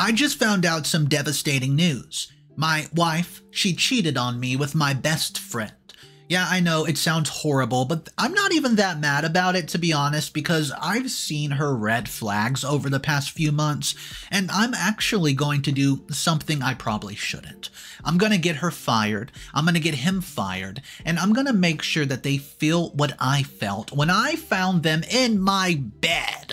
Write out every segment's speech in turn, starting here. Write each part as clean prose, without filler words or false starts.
I just found out some devastating news. My wife, she cheated on me with my best friend. Yeah, I know it sounds horrible, but I'm not even that mad about it, to be honest, because I've seen her red flags over the past few months, and I'm actually going to do something I probably shouldn't. I'm going to get her fired, I'm going to get him fired, and I'm going to make sure that they feel what I felt when I found them in my bed.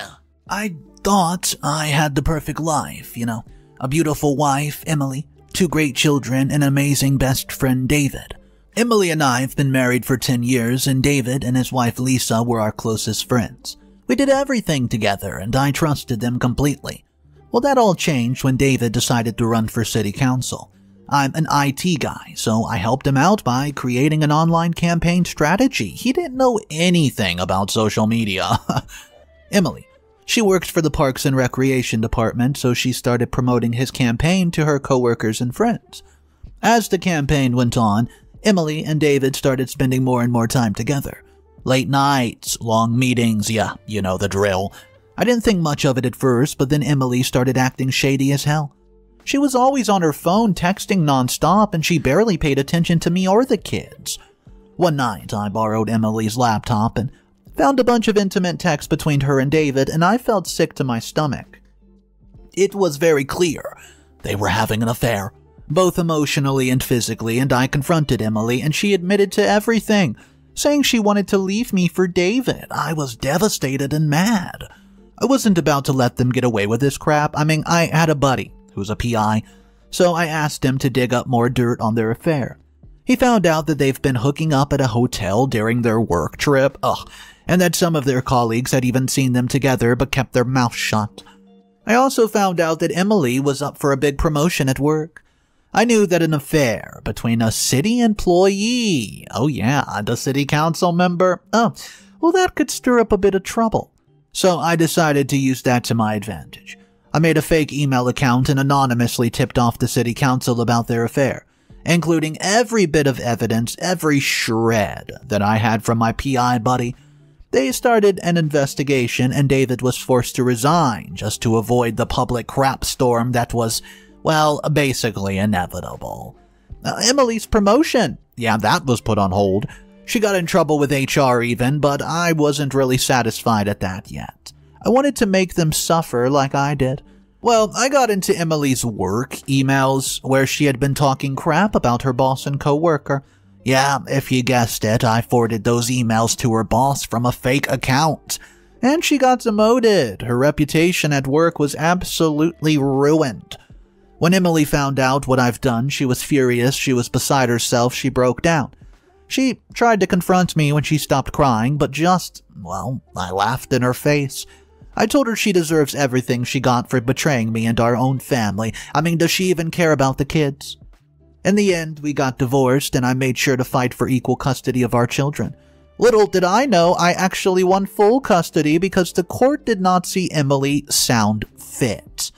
I thought I had the perfect life, you know, a beautiful wife, Emily, two great children, and an amazing best friend, David. Emily and I have been married for 10 years, and David and his wife Lisa were our closest friends. We did everything together, and I trusted them completely. Well, that all changed when David decided to run for city council. I'm an IT guy, so I helped him out by creating an online campaign strategy. He didn't know anything about social media. Emily, she worked for the Parks and Recreation Department, so she started promoting his campaign to her coworkers and friends. As the campaign went on, Emily and David started spending more and more time together. Late nights, long meetings, yeah, you know the drill. I didn't think much of it at first, but then Emily started acting shady as hell. She was always on her phone texting nonstop, and she barely paid attention to me or the kids. One night, I borrowed Emily's laptop and found a bunch of intimate texts between her and David, and I felt sick to my stomach. It was very clear they were having an affair, both emotionally and physically, and I confronted Emily, and she admitted to everything, saying she wanted to leave me for David. I was devastated and mad. I wasn't about to let them get away with this crap. I mean, I had a buddy who's a PI, so I asked him to dig up more dirt on their affair. He found out that they've been hooking up at a hotel during their work trip, and that some of their colleagues had even seen them together but kept their mouth shut. I also found out that Emily was up for a big promotion at work. I knew that an affair between a city employee, oh yeah, and a city council member, well, that could stir up a bit of trouble. So I decided to use that to my advantage. I made a fake email account and anonymously tipped off the city council about their affair, including every bit of evidence, every shred that I had from my PI buddy. They started an investigation, and David was forced to resign just to avoid the public crap storm that was, well, basically inevitable. Emily's promotion, yeah, that was put on hold. She got in trouble with HR even, but I wasn't really satisfied at that yet. I wanted to make them suffer like I did. Well, I got into Emily's work emails where she had been talking crap about her boss and coworker. Yeah, if you guessed it, I forwarded those emails to her boss from a fake account. And she got demoted. Her reputation at work was absolutely ruined. When Emily found out what I've done, she was furious, she was beside herself, she broke down. She tried to confront me when she stopped crying, but just, well, I laughed in her face. I told her she deserves everything she got for betraying me and our own family. I mean, does she even care about the kids? In the end, we got divorced, and I made sure to fight for equal custody of our children. Little did I know, I actually won full custody because the court did not see Emily sound fit.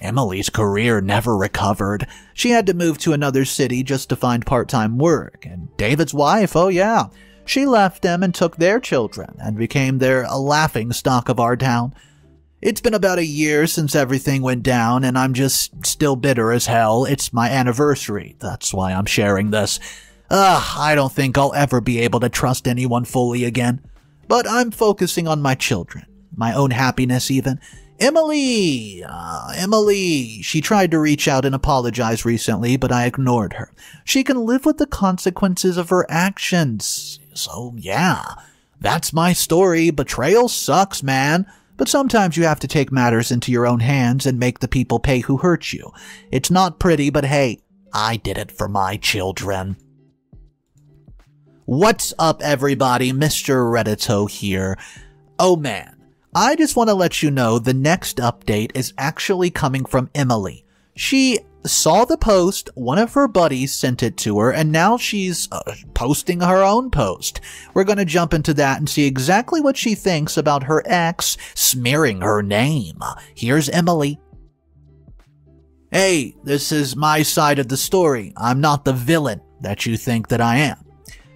Emily's career never recovered. She had to move to another city just to find part-time work, and David's wife, oh yeah, she left them and took their children and became their laughingstock of our town. It's been about a year since everything went down, and I'm just still bitter as hell. It's my anniversary, that's why I'm sharing this. I don't think I'll ever be able to trust anyone fully again. But I'm focusing on my children, my own happiness even. Emily, she tried to reach out and apologize recently, but I ignored her. She can live with the consequences of her actions. So yeah, that's my story. Betrayal sucks, man. But sometimes you have to take matters into your own hands and make the people pay who hurt you. It's not pretty, but hey, I did it for my children. What's up, everybody? Mr. Reddito here. Oh man. I just want to let you know the next update is actually coming from Emily. She saw the post, one of her buddies sent it to her, and now she's posting her own post. We're going to jump into that and see exactly what she thinks about her ex smearing her name. Here's Emily. Hey, this is my side of the story. I'm not the villain that you think that I am.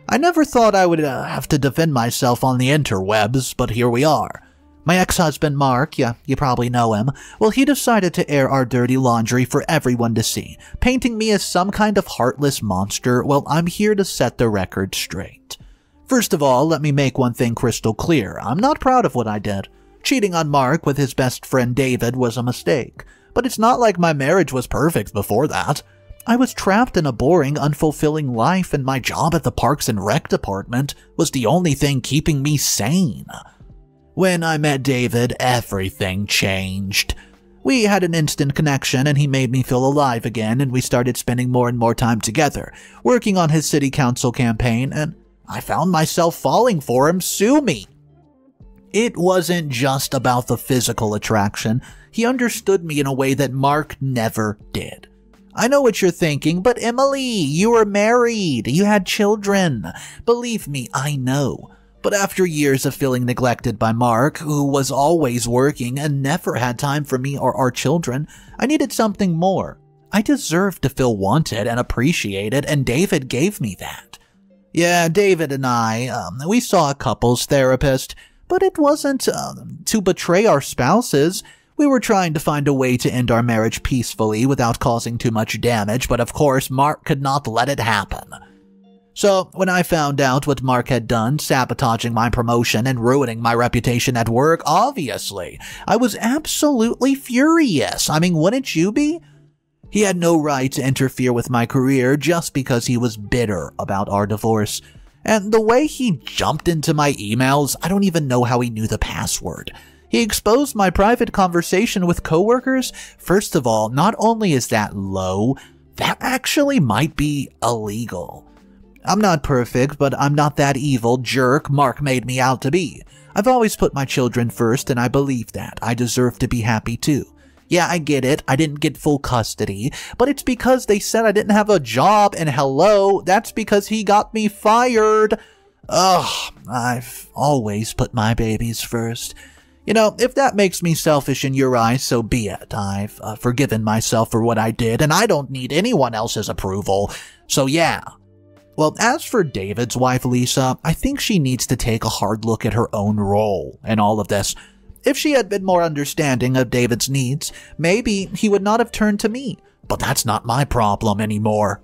I never thought I would have to defend myself on the interwebs, but here we are. My ex-husband Mark, yeah, you probably know him, well, he decided to air our dirty laundry for everyone to see, painting me as some kind of heartless monster. Well, I'm here to set the record straight. First of all, let me make one thing crystal clear. I'm not proud of what I did. Cheating on Mark with his best friend David was a mistake, but it's not like my marriage was perfect before that. I was trapped in a boring, unfulfilling life, and my job at the Parks and Rec Department was the only thing keeping me sane. When I met David, everything changed. We had an instant connection, and he made me feel alive again, and we started spending more and more time together, working on his city council campaign, and I found myself falling for him. Sue me! It wasn't just about the physical attraction. He understood me in a way that Mark never did. I know what you're thinking, but Emily, you were married, you had children. Believe me, I know. But after years of feeling neglected by Mark, who was always working and never had time for me or our children, I needed something more. I deserved to feel wanted and appreciated, and David gave me that. Yeah, David and I, we saw a couples therapist, but it wasn't to betray our spouses. We were trying to find a way to end our marriage peacefully without causing too much damage, but of course, Mark could not let it happen. So, when I found out what Mark had done, sabotaging my promotion and ruining my reputation at work, obviously, I was absolutely furious. I mean, wouldn't you be? He had no right to interfere with my career just because he was bitter about our divorce. And the way he jumped into my emails, I don't even know how he knew the password. He exposed my private conversation with coworkers. First of all, not only is that low, that actually might be illegal. I'm not perfect, but I'm not that evil jerk Mark made me out to be. I've always put my children first, and I believe that. I deserve to be happy too. Yeah, I get it. I didn't get full custody, but it's because they said I didn't have a job, and hello, that's because he got me fired. Ugh, I've always put my babies first. You know, if that makes me selfish in your eyes, so be it. I've forgiven myself for what I did, and I don't need anyone else's approval. So yeah. Well, as for David's wife, Lisa, I think she needs to take a hard look at her own role in all of this. If she had been more understanding of David's needs, maybe he would not have turned to me. But that's not my problem anymore.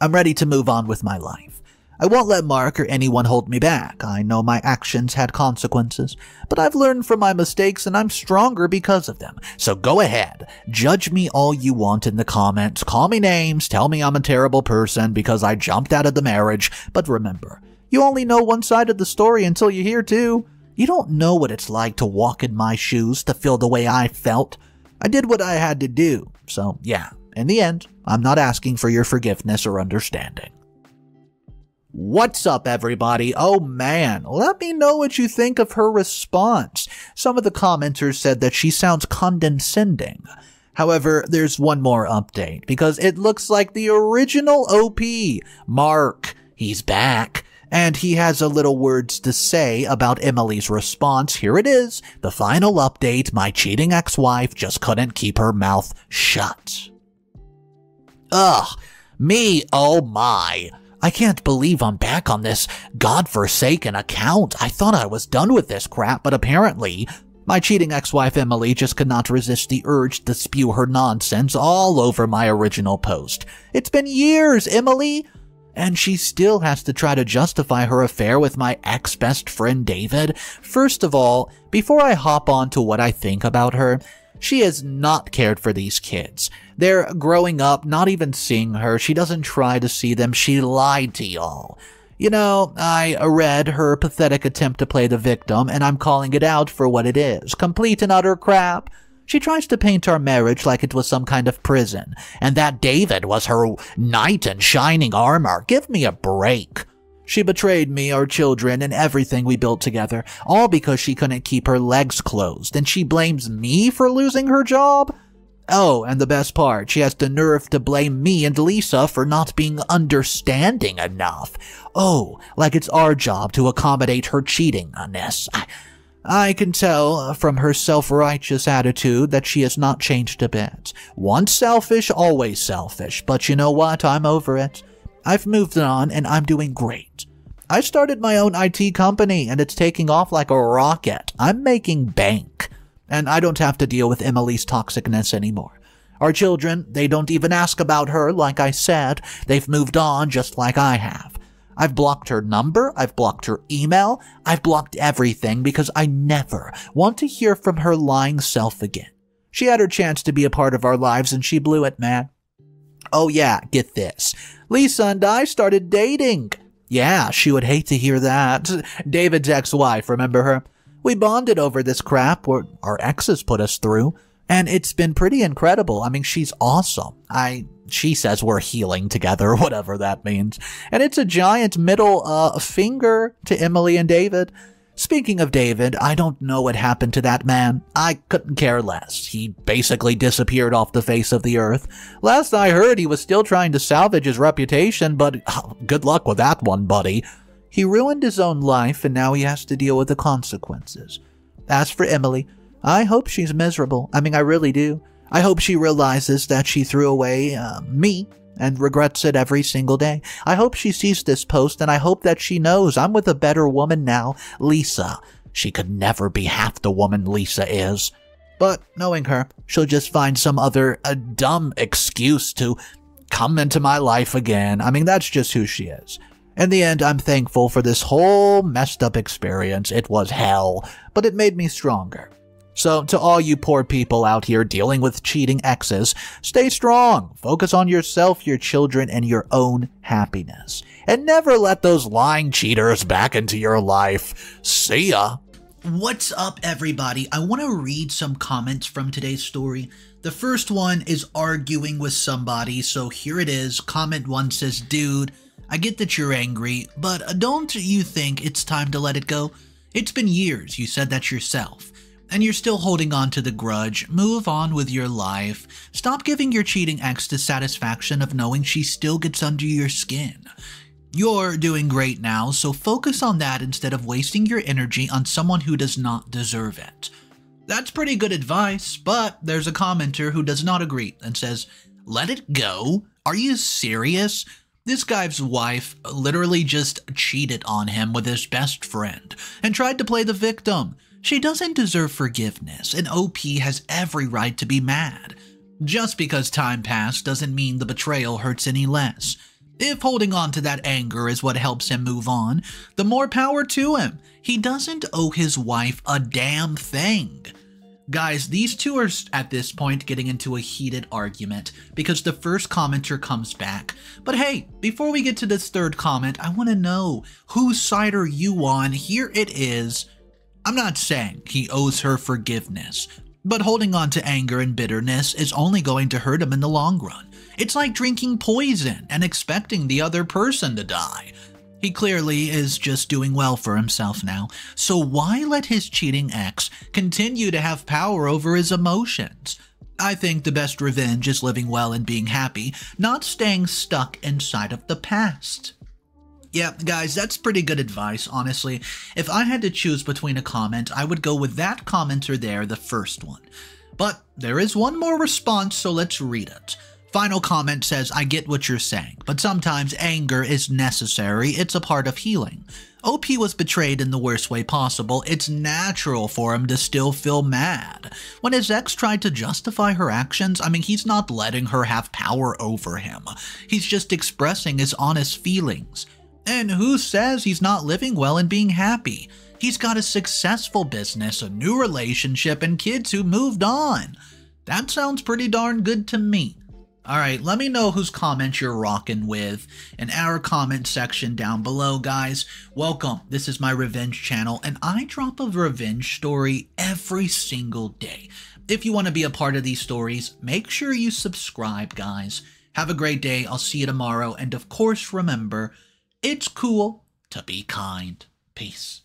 I'm ready to move on with my life. I won't let Mark or anyone hold me back. I know my actions had consequences, but I've learned from my mistakes and I'm stronger because of them. So go ahead, judge me all you want in the comments, call me names, tell me I'm a terrible person because I jumped out of the marriage. But remember, you only know one side of the story until you hear two. You don't know what it's like to walk in my shoes, to feel the way I felt. I did what I had to do. So yeah, in the end, I'm not asking for your forgiveness or understanding. What's up, everybody? Oh man, let me know what you think of her response. Some of the commenters said that she sounds condescending. However, there's one more update because it looks like the original OP, Mark, he's back. And he has a little words to say about Emily's response. Here it is, the final update. My cheating ex-wife just couldn't keep her mouth shut. Ugh, me, oh my. I can't believe I'm back on this godforsaken account. I thought I was done with this crap, but apparently my cheating ex-wife Emily just could not resist the urge to spew her nonsense all over my original post. It's been years, Emily! And she still has to try to justify her affair with my ex-best friend David. First of all, before I hop on to what I think about her, she has not cared for these kids. They're growing up, not even seeing her. She doesn't try to see them. She lied to y'all. You know, I read her pathetic attempt to play the victim, and I'm calling it out for what it is. Complete and utter crap. She tries to paint our marriage like it was some kind of prison, and that David was her knight in shining armor. Give me a break. She betrayed me, our children, and everything we built together, all because she couldn't keep her legs closed, and she blames me for losing her job? Oh, and the best part, she has the nerve to blame me and Lisa for not being understanding enough. Oh, like it's our job to accommodate her cheating on this. I can tell from her self-righteous attitude that she has not changed a bit. Once selfish, always selfish, but you know what? I'm over it. I've moved on, and I'm doing great. I started my own IT company and it's taking off like a rocket. I'm making bank. And I don't have to deal with Emily's toxicness anymore. Our children, they don't even ask about her, like I said. They've moved on just like I have. I've blocked her number, I've blocked her email, I've blocked everything because I never want to hear from her lying self again. She had her chance to be a part of our lives and she blew it, man. Oh yeah, get this. Lisa and I started dating. Yeah, she would hate to hear that. David's ex-wife, remember her? We bonded over this crap where our exes put us through, and it's been pretty incredible. I mean, she's awesome. She says we're healing together, whatever that means. And it's a giant middle finger to Emily and David. Speaking of David, I don't know what happened to that man. I couldn't care less. He basically disappeared off the face of the earth. Last I heard, he was still trying to salvage his reputation, but good luck with that one, buddy. He ruined his own life, and now he has to deal with the consequences. As for Emily, I hope she's miserable. I mean, I really do. I hope she realizes that she threw away me and regrets it every single day. I hope she sees this post, and I hope that she knows I'm with a better woman now, Lisa. She could never be half the woman Lisa is. But knowing her, she'll just find some other dumb excuse to come into my life again. I mean, that's just who she is. In the end, I'm thankful for this whole messed up experience. It was hell, but it made me stronger. So, to all you poor people out here dealing with cheating exes, stay strong, focus on yourself, your children, and your own happiness. And never let those lying cheaters back into your life. See ya! What's up, everybody? I want to read some comments from today's story. The first one is arguing with somebody, so here it is. Comment one says, dude, I get that you're angry, but don't you think it's time to let it go? It's been years, you said that yourself, and you're still holding on to the grudge. Move on with your life. Stop giving your cheating ex the satisfaction of knowing she still gets under your skin. You're doing great now, so focus on that instead of wasting your energy on someone who does not deserve it. That's pretty good advice, but there's a commenter who does not agree and says, let it go? Are you serious? This guy's wife literally just cheated on him with his best friend and tried to play the victim. She doesn't deserve forgiveness, and OP has every right to be mad. Just because time passed doesn't mean the betrayal hurts any less. If holding on to that anger is what helps him move on, the more power to him. He doesn't owe his wife a damn thing. Guys, these two are at this point getting into a heated argument because the first commenter comes back. But hey, before we get to this third comment, I want to know whose side are you on? Here it is. I'm not saying he owes her forgiveness, but holding on to anger and bitterness is only going to hurt him in the long run. It's like drinking poison and expecting the other person to die. He clearly is just doing well for himself now, so why let his cheating ex continue to have power over his emotions? I think the best revenge is living well and being happy, not staying stuck inside of the past. Yeah, guys, that's pretty good advice, honestly. If I had to choose between a comment, I would go with that commenter there, the first one. But there is one more response, so let's read it. Final comment says, I get what you're saying, but sometimes anger is necessary. It's a part of healing. OP was betrayed in the worst way possible. It's natural for him to still feel mad. When his ex tried to justify her actions, I mean, he's not letting her have power over him. He's just expressing his honest feelings. And who says he's not living well and being happy? He's got a successful business, a new relationship, and kids who moved on. That sounds pretty darn good to me. Alright, let me know whose comments you're rocking with in our comment section down below, guys. Welcome, this is my revenge channel, and I drop a revenge story every single day. If you want to be a part of these stories, make sure you subscribe, guys. Have a great day, I'll see you tomorrow, and of course remember, it's cool to be kind. Peace.